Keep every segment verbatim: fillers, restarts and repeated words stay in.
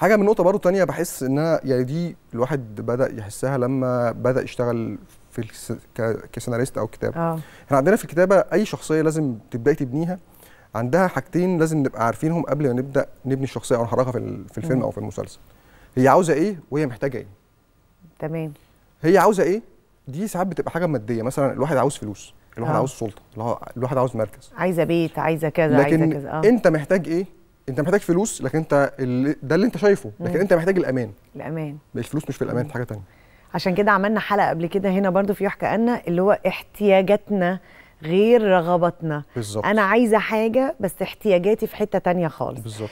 حاجه من نقطه برضو تانية بحس انها يعني دي الواحد بدا يحسها لما بدا يشتغل في كسيناريست او كتاب. اه احنا عندنا في الكتابه اي شخصيه لازم تبداي تبنيها عندها حاجتين لازم نبقى عارفينهم قبل ما نبدا نبني الشخصيه او نحركها في في الفيلم او في المسلسل. هي عاوزه ايه وهي محتاجه ايه. تمام. هي عاوزه ايه؟ دي ساعات بتبقى حاجه ماديه، مثلا الواحد عاوز فلوس، الواحد آه. عاوز سلطه، الواحد عاوز مركز، عايزه بيت، عايزه كذا، عايزه كذا. اه انت محتاج ايه؟ انت محتاج فلوس، لكن انت اللي ده اللي انت شايفه، لكن مم. انت محتاج الامان. الامان الفلوس مش في الامان، في حاجه ثانيه. عشان كده عملنا حلقه قبل كده هنا برضو في يحكى أن، اللي هو احتياجاتنا غير رغباتنا. بالزبط. انا عايزه حاجه بس احتياجاتي في حته تانية خالص. بالظبط.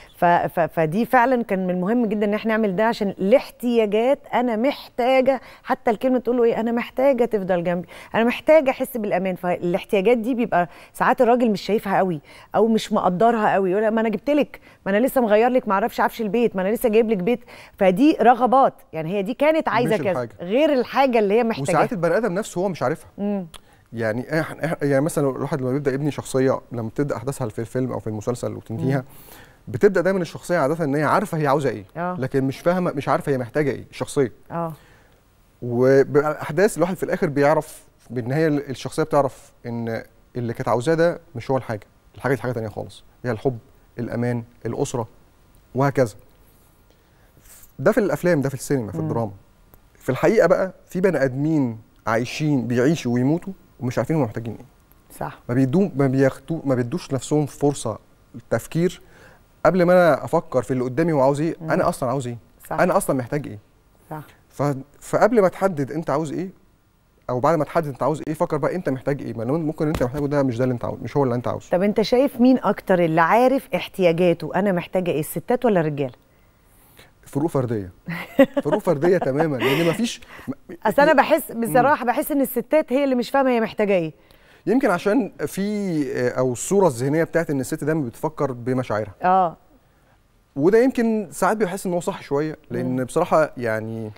فدي فعلا كان من المهم جدا ان احنا نعمل ده، عشان الاحتياجات انا محتاجه، حتى الكلمه تقول له ايه، انا محتاجه تفضل جنبي، انا محتاجه احس بالامان. فالاحتياجات دي بيبقى ساعات الراجل مش شايفها قوي او مش مقدرها قوي، يقول ما انا جبت لك، ما انا لسه مغير لك ما اعرفش عفش البيت، ما انا لسه جايب لك بيت. فدي رغبات، يعني هي دي كانت عايزه كذا غير الحاجه اللي هي محتاجاها. وساعات البني ادم نفسه هو مش عارفها. امم يعني احنا يعني مثلا الواحد لما بيبدا يبني شخصيه، لما بتبدا احداثها في الفيلم او في المسلسل وتنتهيها، بتبدا دايما الشخصيه عاده ان هي عارفه هي عاوزه ايه، أوه. لكن مش فاهمه، مش عارفه هي محتاجه ايه الشخصيه. اه وبالاحداث الواحد في الاخر بيعرف بالنهايه، الشخصيه بتعرف ان اللي كانت عاوزاه ده مش هو الحاجه، الحاجه دي حاجه ثانيه خالص، هي الحب، الامان، الاسره وهكذا. ده في الافلام، ده في السينما، في مم. الدراما. في الحقيقه بقى في بني ادمين عايشين بيعيشوا ويموتوا ومش عارفين هم محتاجين ايه. صح. ما بيدوم ما بياخدوا ما بيدوش لنفسهم فرصه للتفكير قبل ما انا افكر في اللي قدامي هو عاوز ايه، مم. انا اصلا عاوز ايه؟ صح. انا اصلا محتاج ايه؟ صح. ف... فقبل ما تحدد انت عاوز ايه، او بعد ما تحدد انت عاوز ايه، فكر بقى انت محتاج ايه؟ ما ممكن انت محتاجه ده مش ده اللي انت عاوز، مش هو اللي انت عاوزه. طب انت شايف مين اكتر اللي عارف احتياجاته انا محتاجه ايه، الستات ولا الرجاله؟ فروق فرديه. فروق فرديه تماما، لان مفيش اصل انا بحس بصراحه بحس ان الستات هي اللي مش فاهمه هي محتاجه ايه، يمكن عشان في او الصوره الذهنيه بتاعت ان الست دايما بتفكر بمشاعرها. اه وده يمكن ساعات بيحس ان هو صح شويه، لان بصراحه يعني